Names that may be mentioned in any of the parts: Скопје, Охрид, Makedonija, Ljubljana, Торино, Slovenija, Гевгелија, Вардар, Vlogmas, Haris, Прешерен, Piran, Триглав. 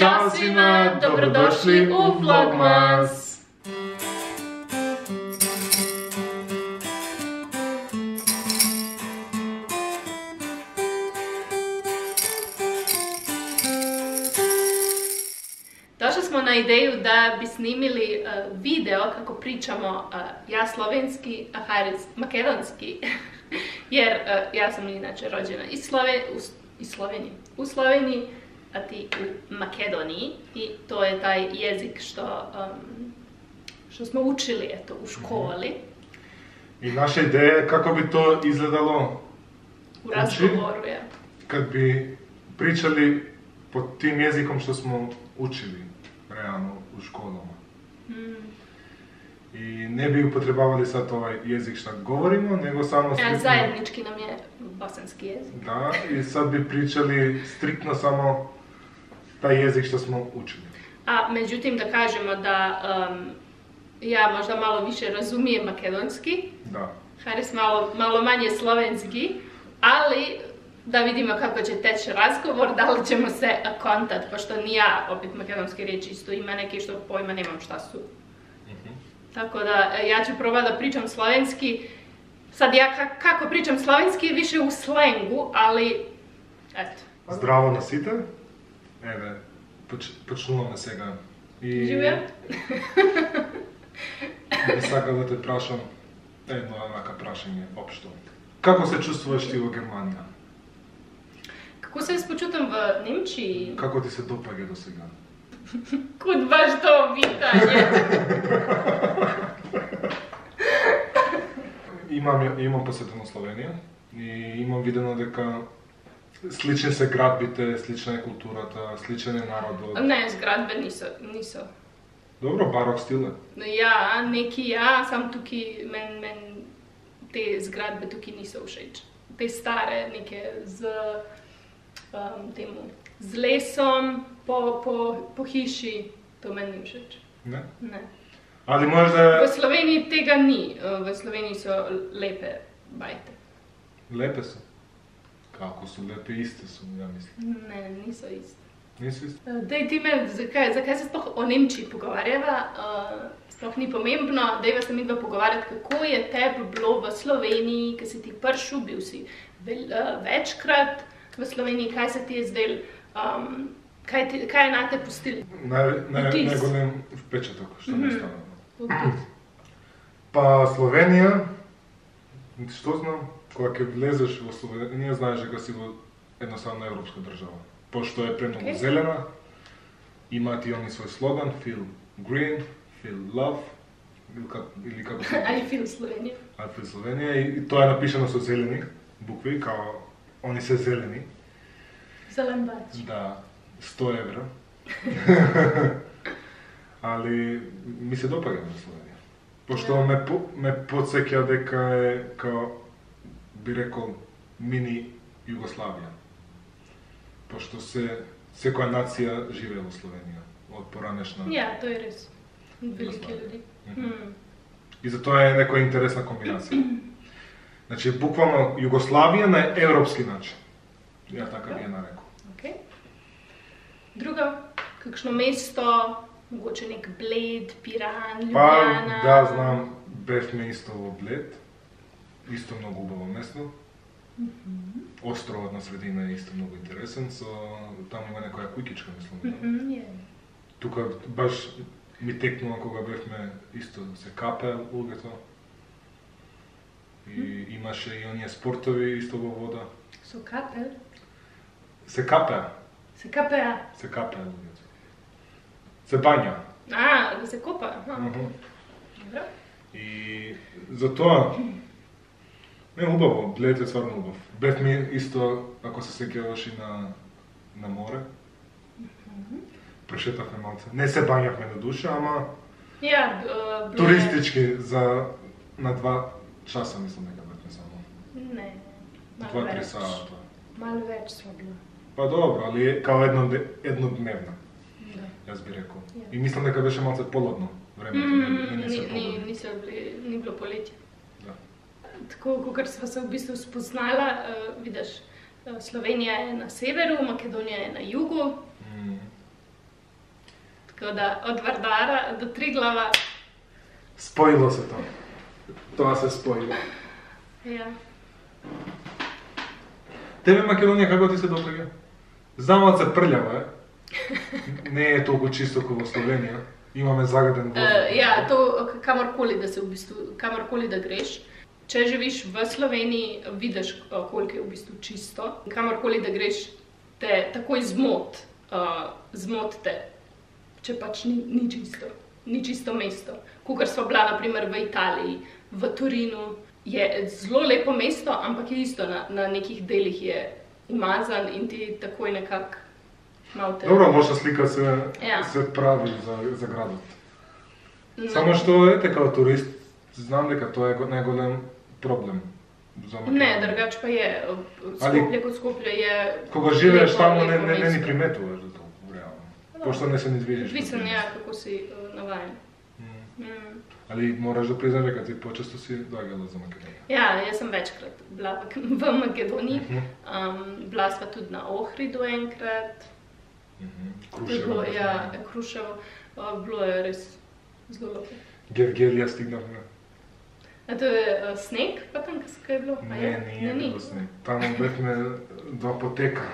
Ćao svima, dobrodošli u Vlogmas! Došli smo na ideju da bi snimili video kako pričamo ja slovenski, a Haris makedonski, jer ja sam inače rođena u Sloveniji, a ti u Makedoniji, i to je taj jezik što smo učili eto u školi. I naša ideja je kako bi to izgledalo u razgovoru, ja. Kad bi pričali pod tim jezikom što smo učili realno u školama. I ne bi upotrebavali sad ovaj jezik što govorimo, nego samo striktno... Zajednički nam je bosanski jezik. Da, i sad bi pričali striktno samo taj jezik što smo učili. A međutim da kažemo da ja možda malo više razumijem makedonski, Haris malo manje slovenski, ali da vidimo kako će teći razgovor, da li ćemo se kontat, pošto ni ja, opet makedonski riječi isto ima neke što pojma nemam šta su. Tako da, ja ću probati da pričam slovenski. Sad ja kako pričam slovenski je više u slengu, ali eto. Zdravo na site. Evo, počnula na sega. Živjel? I sada da te prašam jedno onaka prašenje, opšto. Kako se čustvuješ ti u Germaniji? Kako se spočutam v Nemčiji? Kako ti se dopađa do sega? Kud baš to pitanje? Имам посетено Словенија и имам видено дека слични се градбите, слична е културата, сличен е народот. Не, зградбе нисо. Добро, барок стил е. Ја сам туки, мен те зградбе туки не се ушеќа. Те старе, неке с лесом, по хиши, то мен не ушеќа. Не? Не. Ali možda... V Sloveniji tega ni. V Sloveniji so lepe bajte. Lepe so? Kako so lepe, iste so, ja mislim. Ne, niso iste. Niso iste? Daj ti me, zakaj se sploh o Nemčiji pogovarjava, sploh ni pomembno, dajva se midva pogovarjati, kako je tebi bilo v Sloveniji, kaj si ti pršel, bil si večkrat v Sloveniji, kaj se ti je zdel, kaj je na te pustili? Najgolem vpečatok, što mi stalo. Па Словенија, што знам, кога ќе влезеш во Словенија знаеш дека си во едноставна европска држава, пошто е премногу зелена, имаат и они свој слоган Feel Green, Feel Love, или како се I Feel Slovenia. I Feel Slovenia, и тоа е напишано со зелени букви, као они се зелени. Зелен бач. Да, 100 евра. Ali mi se dopaga na Slovenija. Pošto me podseća deka je, kao bi rekao, mini Jugoslavija. Pošto se sekoja nacija žive u Slovenija, od poranešna... Ja, to je res. Velike ljudi. I zato je neka interesna kombinacija. Znači, bukvalno Jugoslavija na evropski način. Ja tako bi je narekao. Okej. Drugo, kakšno mesto... Mogoče nek Bled, Piran, Ljubljana... Da, znam, Bef me isto v Bled. Isto mnogo ubavo mesto. Ostrovodna sredina je isto mnogo interesen. Tam ima nekoja kujkička, mislim. Tukaj baš mi teknula koga Bef me isto se kape v to. Ima še i onje sportovi isto v voda. So kape? Se kape. Se kape? Se kape v to. Се бања. А, да се копа. Добро. И затоа не убаво, Блед е стварно убав. Блед ми исто, ако се сеќаваш и на море. Прошетавме малце. Не се бањавме на душа, ама туристички за на 2 часа мислам дека бевме само. Не. 2-3 сата. Мало веќе слабо. Па добро, али као еднодневна. Јас би рекол. И мислам дека беше малце поладно времето, не било полети. Да. Така кога се убиство спознала, видеш, Словенија е на северу, Македонија е на југу. Така да, од Вардара до Триглава. Споило се тоа. Тоа се споило. Ја. Тебе Македонија како ти се допаѓа? Знам се прљава, не е толку чисто како во Словенија. Имаме загаден воздух. Ја, тоа камарколи да се убисту, камарколи да греш. Че живиш во Словенија, видеш колку е убисту чисто. Камарколи да греш те такој змот, змотте. Че пач ни чисто, ни чисто место. Кога сум била на пример во Италија, во Торино, е зло лепо место, ампак е исто на неких дели е умазан и ти такој некак малте. Добро, лоша слика се прави за градот. Само што ете како турист, знам дека тоа е најголем проблем. Не, другач па е скупле кога скупле е. Кога живееш таму не ни приметуваш за тоа. Пошто не се не движиш. Висам ја како си наваен. Али мораш да признаш дека ти почесто си доаѓала за Македонија. Ја, јас сум веќкрат била во Македонија. Била сме туди на Охриду енкрат. Крушево. Ја, Крушево. Било е рез зло. Гевгелија стигнавме. А тоа е снег, па таму кај било? Не, не е снег. Таму бевме два потека.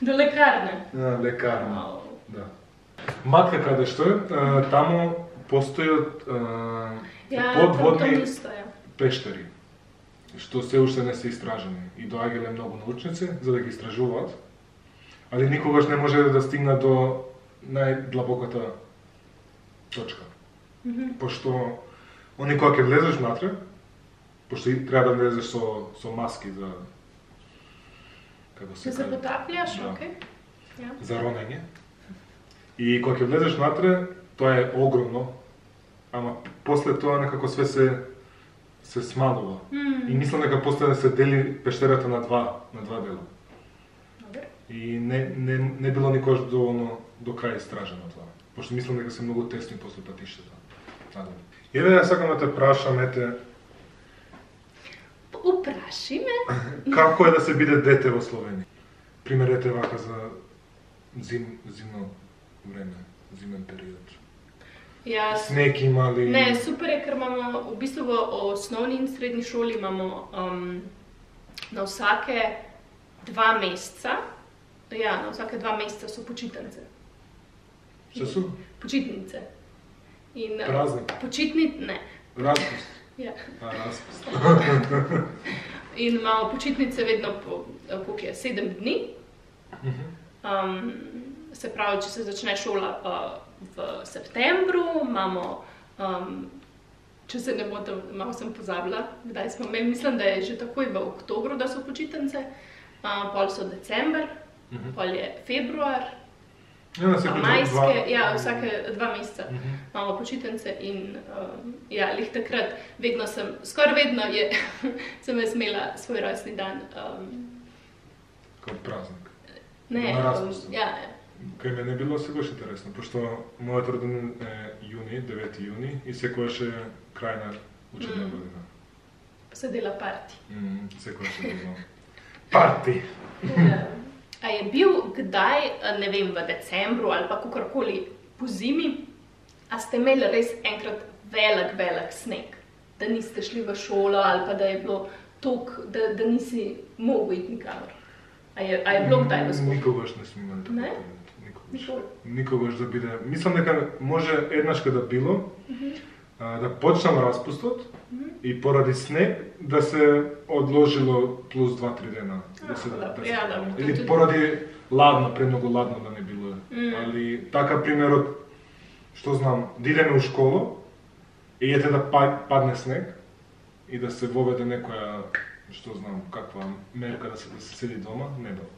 До лекарна. Да, лекарна. Да. Матка каде што е, таму постојат подводни пештери, што се уште не се истражени. И доаѓале многу научници за да ги истражуваат, али никогаш не може да стигна до најдлабоката точка. Пошто, они кога ќе влезеш внатре, пошто и треба да влезеш со маски за... За потапљаш, окей. За ронење. И кога ќе влезеш внатре, тоа е огромно, ама после тоа некако све се смалува. И мислам дека после се дели пештерата на два дела. И не било никогаш до крај истражено тоа. Пошто мислам дека се многу тесни после патиштата. Еве ја сакам да те прашам, ете, упраши ме. Како е да се биде дете во Словенија? Примерете вака за зимно време, зимен период. Снег има ли? Не, супер е, кармамо, убисто во основни и средни шоли имамо на всаке 2 месеца, ја, на всаке 2 месеца со почитнице. Што се? Почитнице. Празник? Почитнице, не. Распуст. Ја. И мало почитница ведно по колку е 7 дни. Се прави че се зачне шола во септември, мамо че се не мотам, мало сам позабла, каде сме, мислам да е же такој во октомври да се почитнице, пол со децембар, пол е февруар. Мајске, ја, сака 2 месеца мало почитница и ја лихте крат, ведно сам, скоро ведно е сам смела свој ројсни дан како празник. Не, ја. Кај мене било секогаш интересно, пошто мојот роден е јуни, 9 јуни и секогаш е крај на учебна година. Се дела парти. Секогаш е било парти. А е бил кај, не вем, во децембру, али па кукарколи по зими, а сте имеле рез енкрат велик снег. Да не сте шли во шола, али па да е било ток, да не си могу идти никамер. А е било кај во Скопје? Никогаш не сме имали такова. Никогаш да биде. Мислам дека може еднашка да било, да почнам распустот и поради снег да се одложило плюс 2-3 дена. Или поради ладно, премногу ладно да не било. Али така примерот, што знам, дидеме у школа и ете да падне снег и да се воведе некоја, што знам, каква мерка да се седи дома,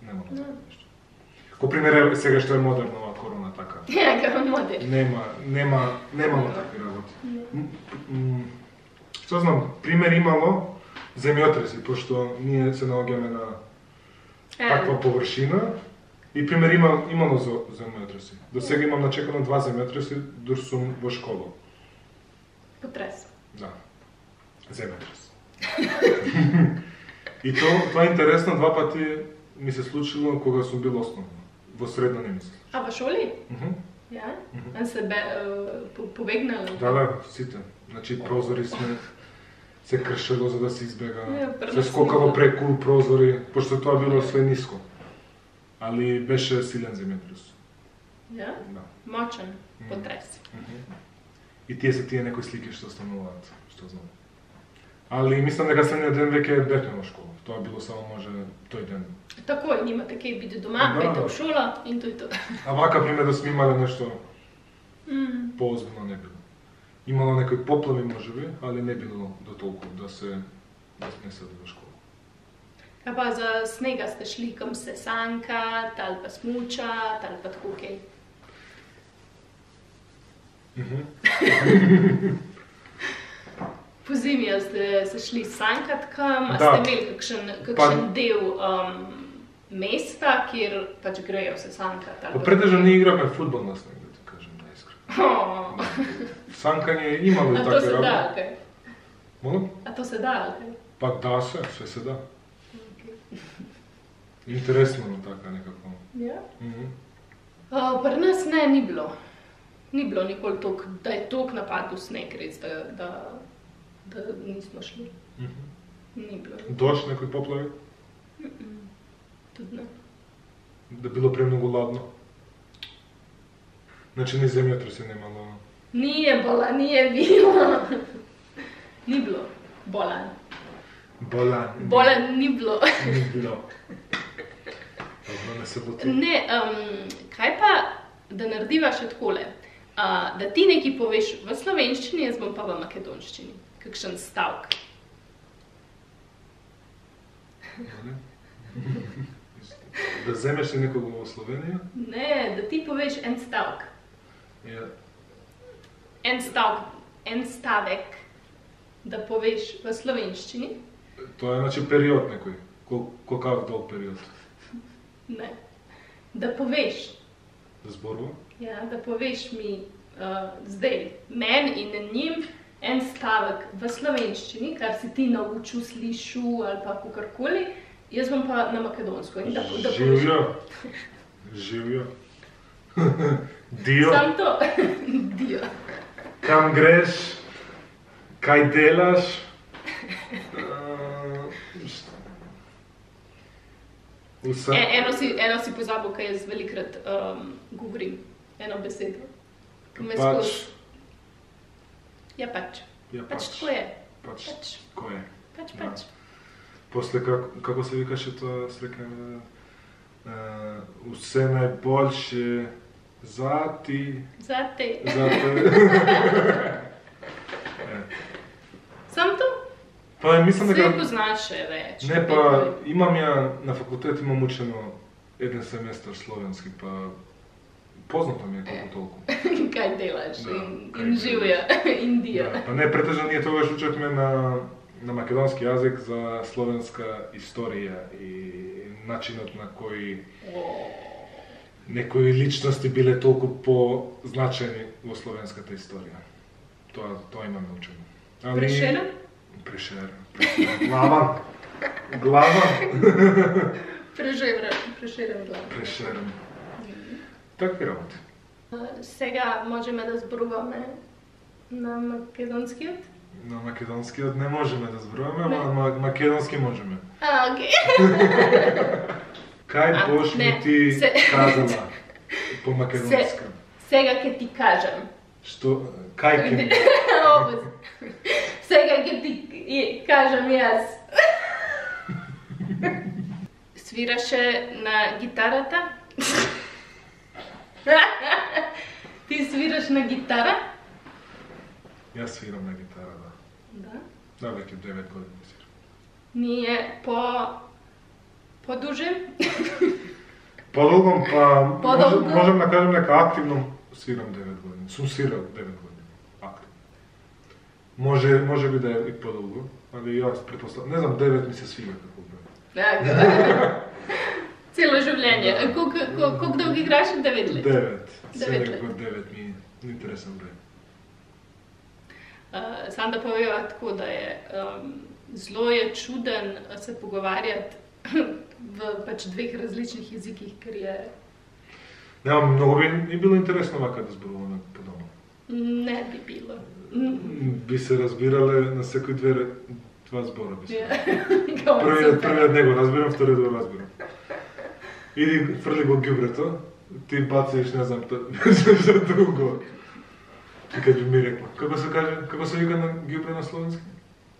нема такова нешто. Ко пример сега што е модерно ова корона така. Ја, како модерно. Немало такви работи. Што знам, пример имало земјотреси, пошто ние се наоѓаме на таква површина и пример имало за земјотреси. До сега имам начекано 2 земјотреси дур сум во школа. Потрес. Да. Земјотрес. И тоа е интересно, 2 пати ми се случило кога сум бил основно. Во средно не мислиш. А во шоли? Ја? Ан се побегнал? Да, сите. Значи прозори сме, се кршело за да се избега. Се скокало преку прозори, пошто тоа било све ниско. Али беше силен земјотрес. Ја? Мочен, потрес. И тие се тие некои слики што стануваат, што знам. Али мислам дека следниот ден веќе бевме во школа. Тоа било само може тој ден. Тако, имате кај биде дома, пајте во шола и тој тоа. А вака пример да сме имале нешто поозбилно не било. Имало некои поплави можеби, али не било до толку да се снесе во школа. А па за снега сте шли кам сесанка, талпа смуча, талпа хокеј. По зимија сте шли санкат кам, а сте имели какшен дел места кер тач грејо се санкат? Па предежно не играме фудбал на снег, да ти кажам најискрено. Санкање имаме такви работи. А то се да, алте? Па да се, све се да. Интересно така некако. Ја? При нас не било. Не било никол ток, да е ток нападу снег, рец, да нисмо шли. Не било. Дош некој поплави? Тудно. Да било премногу ладно? Значи ни земјотреси немало? Ни е било. Ни било. Болан ни било. Ни било. Добро, не се бути. Не, кај па да нардиваше тколе? Да ти не ги повеш во словеншчини, јас бом па во македоншчини. Какшен ставк. Да земеш ли некого во Словенија? Не, да ти повеш ен ставк. Ен ставек да повеш во словеншчини. Тоа е значи период некој. Какав дол период? Не. Да повеш. Да зборувам? Ја, да повеш ми здели, мен и на ним, ен ставак во словеншчини, кар си ти научу, слишу, алпа кукарколи, јас бам па на македонско. Живја. Дио. Сам то. Дио. Кам греш, кај делаш. Ено си позабо кај јас великрат говорим. Ено беседа. Пач. Ја пач. Пач кој е? Пач кој е? Пач. После како се викаше тоа срекаме? Усе најболше за ти. За те. Сам то? Па мислам дека се познаше веќе. Не па имам ја на факултет имам учено еден семестар словенски па познато ми е колку толку. Кај делаш? Инжуја, Индија. Па не, претежно ние тогаш учевме на македонски јазик за словенска историја и начинот на кој некои личности биле толку позначени во словенската историја. Тоа имаме учено. Прешера? Прешера. Глава. Прешерен глава. Такви работи. Сега можеме да зборуваме на македонскиот? На македонскиот не можеме да зборуваме, ама на македонски можеме. А, окей. Кај бош ми ти казала по македонска? Сега ќе ти кажам. Што? Кај ќе ми? Сега ќе ти кажам јас. Свираше на гитарата? Ти свираш на гитара? Јас свирам на гитара, да. Да? Да, веќе 9 години свирам. Ние подужем? Подолгом, па можем да кажем дека активно свирам 9 години. Сум свирал 9 години, активно. Може би да е и подолго, али јас предпоставам, не знам, 9 ми се свига како бе. Така. Цело живење. Колку долго играш? 9 лет? 9 ми е интересен време. Сам да повеја тако да е, зло е чуден се поговарјат pač dveh različnih jezikih, ker je... Ne, mnogo bi ni bilo interesno ovako da zborovamo ponovno. Ne bi bilo. Bi se razbirale na vsakoj dva zbora. Prvi od njega razbiram, vtore od njega razbiram. Ili frli go gjubreta, ti baciš, ne znam, za drugo. I kad bi mi rekla, kako se vika na gjubre na slovenski?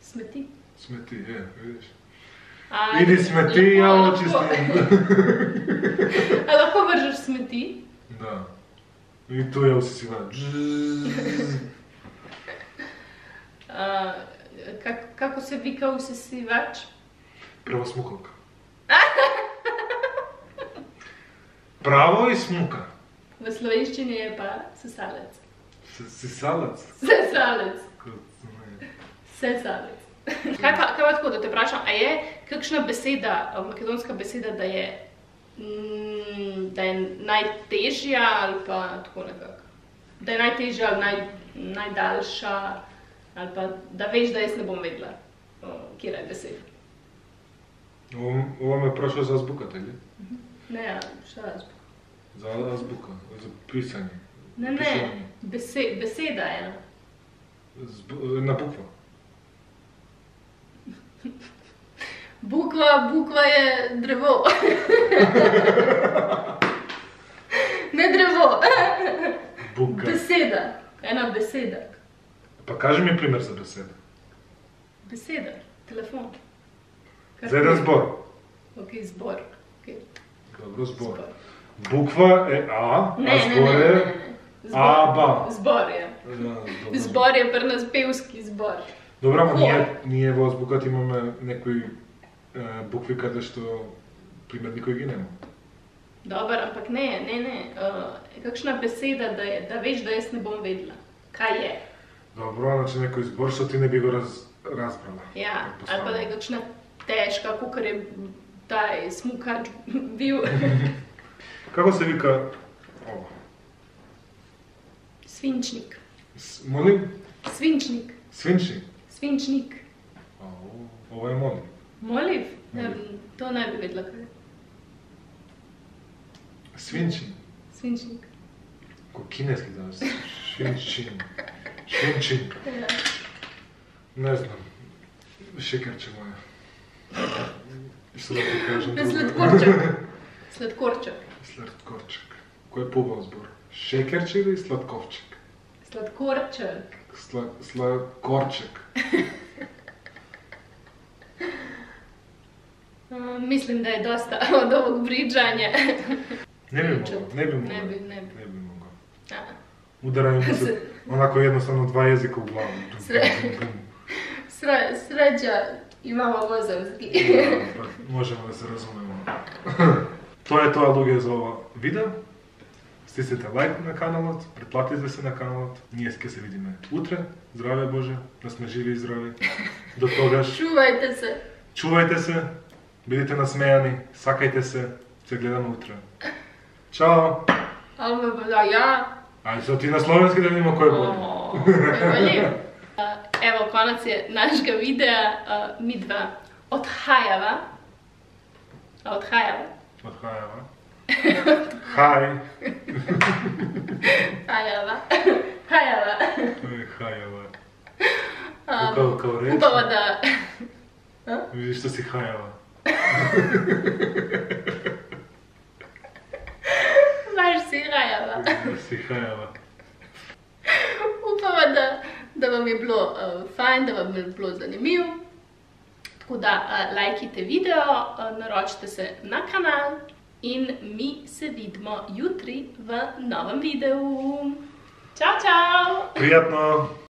Smeti. Smeti, je, vidiš. Idi smeti, ja očistim. A lahko vržeš smeti? Da. I tu ja usisila. Kako se vika usisivač? Pravo smukalka. Pravo i smuka. V slovenščini je pa sesalec. Sesalec? Sesalec. Sesalec. Kaj pa tako, da te vprašam, a je kakšna beseda, makedonska beseda, da je najtežja ali pa tako nekako? Da je najtežja ali najdaljša ali pa da veš, da jaz ne bom vedela, kjera je beseda. Ova me vprašala za azbukate, ili? Ne, šta je azbuka? Za azbuka, za pisanje. Ne, beseda je. Na bukva. Bukva je drevo. Ne drevo. Buka. Beseda. Ena beseda. Pa kaži mi primer za beseda. Beseda. Telefon. Zdaj je zbor. Ok, zbor. Dobro, zbor. Bukva je A, a zbor je A-ba. Zbor je. Zbor je pri nas pevski zbor. Добра, ама ние во азбукат имаме некои букви каде што пример никој ги нема. Добар, ампак не. Какшна беседа да веќе да јас не бом ведла. Кај е? Добро, значи некој збор што ти не би го разбрала. Ја, алпа да е какшна тешка, кукар е тај смукач бил. Како се вика ова? Свинчник. Молим? Свинчник. Свинчник? Svinčnik. Ovo je moliv. Moliv? To ne bi vedela kaj. Svinčnik. Svinčnik. Ko kineski danas. Svinčnik. Svinčnik. Ne znam. Šekerče moja. Što da ti kažem drugo? Slatkorčak. Slatkorčak. Slatkorčak. Ko je pobao zbor? Šekerče ili slatkovčak? Slatkorčak. Slatkorčak. Mislim da je dosta od ovog briđanja. Ne bi mogao, ne bi mogao. Udaraju mi se onako jednostavno dva jezika u glavu. Sreća imamo vozovski. Možemo da se razumemo. To je to, Alugija, za ovo video. Stisnite лайк на каналот, претплатете се на каналот. Ние ќе се видиме утре. Здраве Боже, да сме живи и здрави. До тогаш. Чувајте се. Чувајте се. Бидете насмејани, сакајте се. Се гледаме утре. Чао. Алме бадаја. Ај со ти на словенски да нема кој боли. Ево конац е нашето видео, ми два од Хајава. Hi. Hajava. Hajava. Kao reći? Upava da... Vidiš što si hajava. Baš si hajava. Upava da vam je bilo fajn, da vam je bilo zanimiv. Tako da lajkite video, naročite se na kanal. In mi se vidimo jutri v novem videu. Čau, čau! Prijetno!